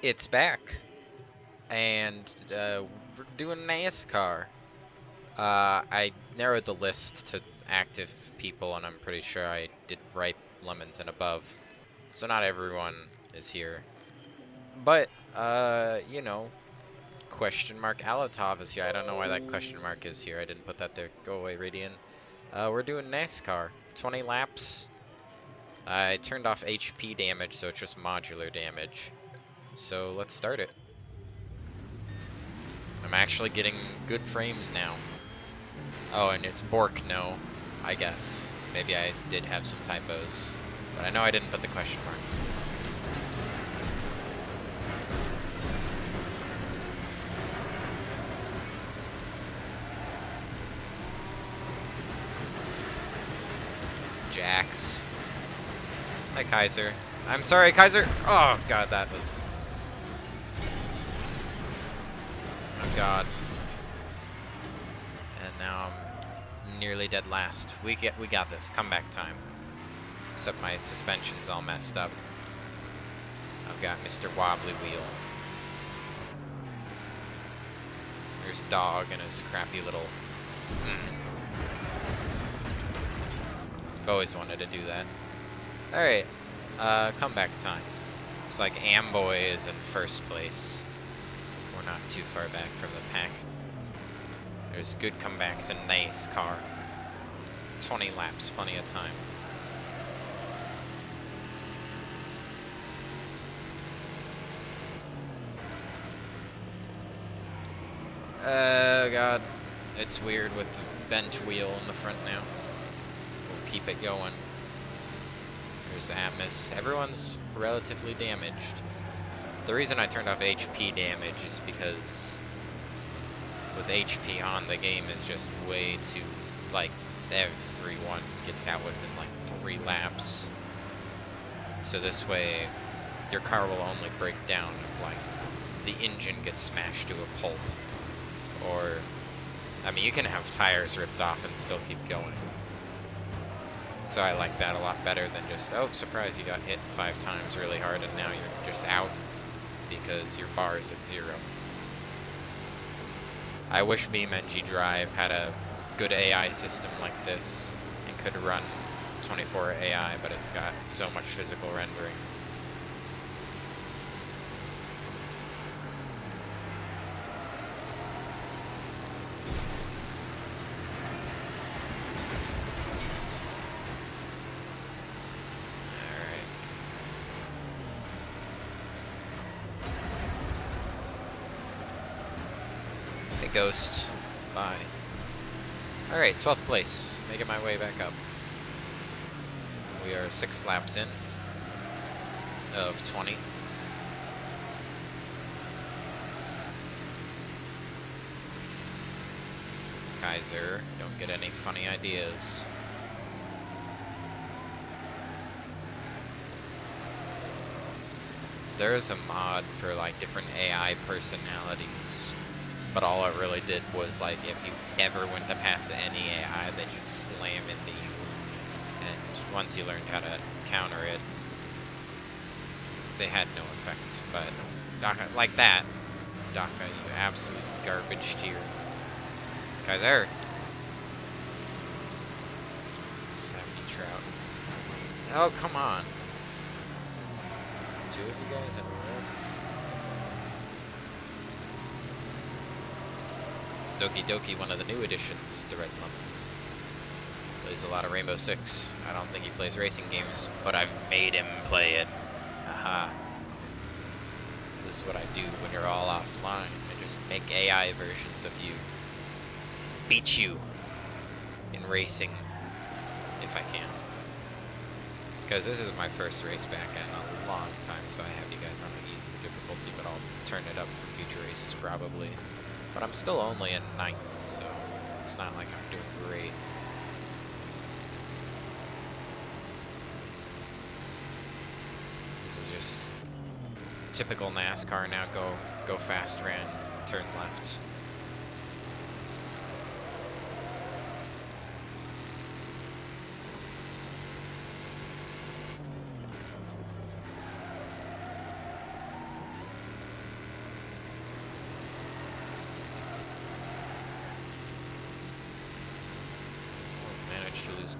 It's back, and we're doing NASCAR. I narrowed the list to active people, and I'm pretty sure I did ripe lemons and above, so not everyone is here. But you know, question mark Alatov is here. I don't know why that question mark is here. I didn't put that there. Go away, Radian. We're doing NASCAR, 20 laps. I turned off HP damage, so it's just modular damage. So let's start it. I'm actually getting good frames now. Oh, and it's Borkno, I guess. Maybe I did have some typos, but I know I didn't put the question mark. Jax. Hi, Kaiser. I'm sorry, Kaiser. Oh, God, that was... Oh, God. And now I'm nearly dead last. We got this. Comeback time. Except my suspension's all messed up. I've got Mr. Wobbly Wheel. There's Dog and his crappy little... I've always wanted to do that. Alright, comeback time. Looks like Amboy is in first place. We're not too far back from the pack. There's good comebacks in NASCAR. 20 laps, plenty of time. Oh God, it's weird with the bent wheel in the front now. We'll keep it going. There's Atmos. Everyone's relatively damaged. The reason I turned off HP damage is because with HP on, the game is just way too, like, everyone gets out within like 3 laps. So this way, your car will only break down if like the engine gets smashed to a pulp. Or, I mean, you can have tires ripped off and still keep going. So I like that a lot better than just, oh, surprise, you got hit 5 times really hard and now you're just out because your bar is at 0. I wish BeamNG Drive had a good AI system like this and could run 24 AI, but it's got so much physical rendering. Ghost. Bye. Alright, 12th place. Making my way back up. We are 6 laps in of 20. Kaiser, don't get any funny ideas. There is a mod for like different AI personalities. But all it really did was, like, if you ever went to pass any AI, they just slam into you. And once you learned how to counter it, they had no effects. But, Daka, like that, Daka, you absolute garbage tier. Guys, Eric. 70 trout. Oh, come on. 2 of you guys in a row. Doki Doki, one of the new additions to Red Lemons. Plays a lot of Rainbow Six. I don't think he plays racing games, but I've made him play it. Aha. This is what I do when you're all offline. I just make AI versions of you. Beat you in racing, if I can. Because this is my first race back in a long time, so I have you guys on the easier difficulty, but I'll turn it up for future races probably. But I'm still only in 9th, so it's not like I'm doing great. This is just typical NASCAR now. Go fast, ran, turn left.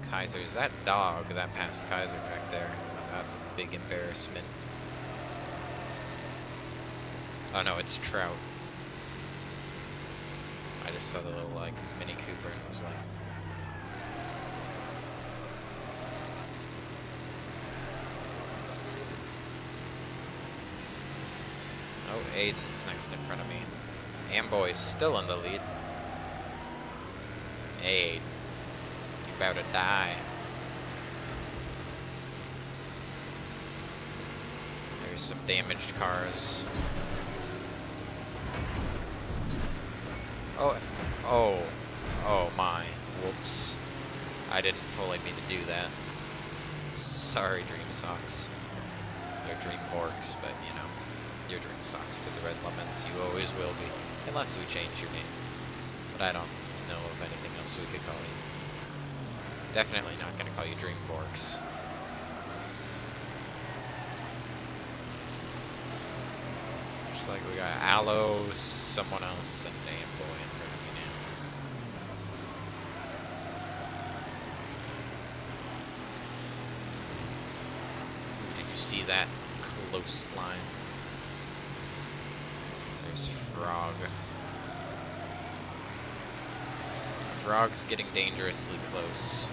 Kaiser. Is that dog that passed Kaiser back there? Oh, that's a big embarrassment. Oh no, it's Trout. I just saw the little like Mini Cooper and was like, oh, Aiden's next in front of me. Amboy's still in the lead. Hey, you're about to die. There's some damaged cars. Oh my, whoops. I didn't fully mean to do that. Sorry, Dream Socks. They're Dream Borgs, but you know, your dream socks to the Red Lemons. You always will be, unless we change your name. But I don't know of anything else we could call you. Definitely not going to call you Dream Borgs. Just like we got Aloe, someone else, and Amboy in front of me now. Did you see that close line? There's Frog. Frog's getting dangerously close.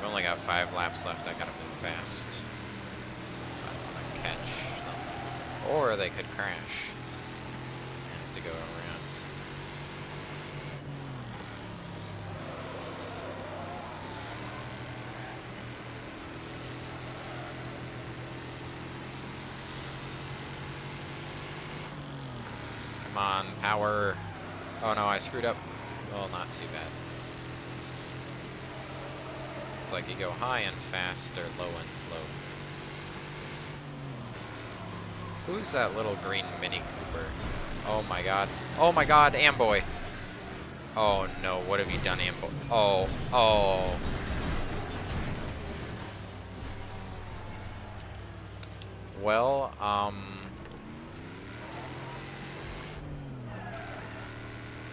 I've only got 5 laps left, I gotta move fast. I don't wanna catch them. Or they could crash. I have to go around. On power. Oh no, I screwed up. Well, not too bad. It's like you go high and fast or low and slow. Who's that little green Mini Cooper? Oh my god. Oh my god, Amboy. Oh no, what have you done, Amboy? Oh. Well,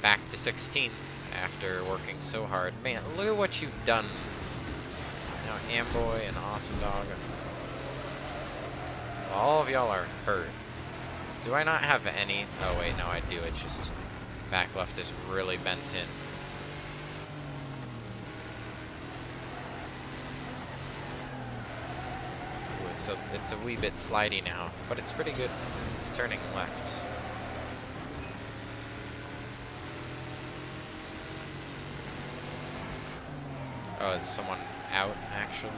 back to 16th after working so hard. Man, look at what you've done. Now Amboy and Awesome Dog. All of y'all are hurt. Do I not have any? Oh wait, no I do. It's just back left is really bent in. Ooh, it's a wee bit slidey now, but it's pretty good turning left. Oh, is someone out, actually?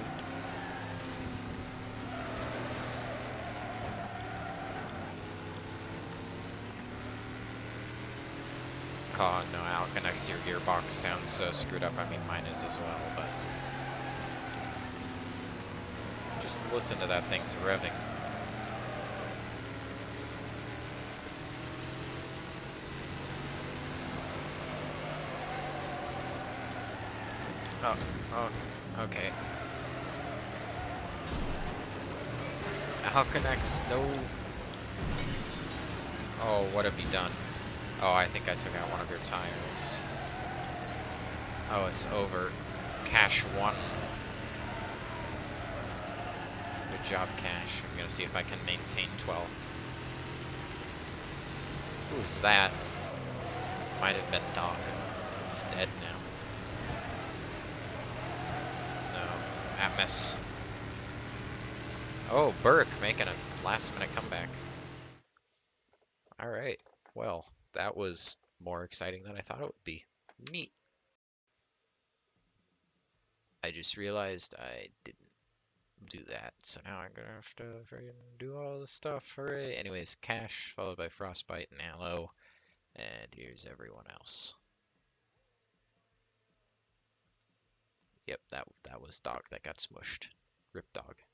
Oh, no, Alconex, your gearbox sounds so screwed up. I mean, mine is as well, but... just listen to that thing's revving. Oh, okay. Alconex, no. Oh, what have you done? Oh, I think I took out one of your tires. Oh, it's over. Cash won. Good job, Cash. I'm gonna see if I can maintain 12th. Who's that? Might have been Dog. He's dead now. Atmos. Oh, Burke making a last-minute comeback. All right. Well, that was more exciting than I thought it would be. Neat. I just realized I didn't do that, so now I'm gonna have to friggin' do all the stuff. Hooray! Anyways, Cash followed by Frostbite and Aloe, and here's everyone else. Yep, that was Dog that got smushed. RIP Dog.